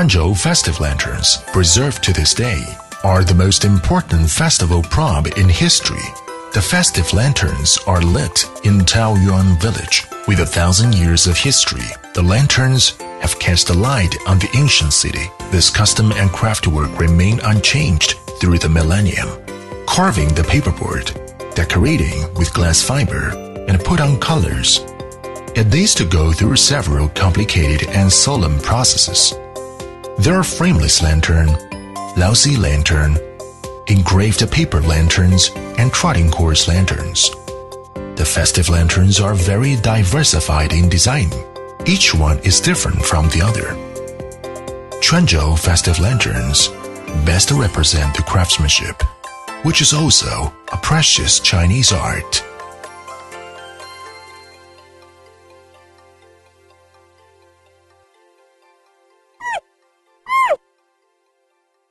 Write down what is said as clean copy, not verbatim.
Quanzhou festive lanterns, preserved to this day, are the most important festival probe in history. The festive lanterns are lit in Taoyuan village. With 1,000 years of history, the lanterns have cast a light on the ancient city. This custom and craftwork remain unchanged through the millennium. Carving the paperboard, decorating with glass fiber, and put on colors. It needs to go through several complicated and solemn processes. There are frameless lantern, Liaosi lantern, engraved paper lanterns, and trotting horse lanterns. The festive lanterns are very diversified in design. Each one is different from the other. Quanzhou festive lanterns best represent the craftsmanship, which is also a precious Chinese art.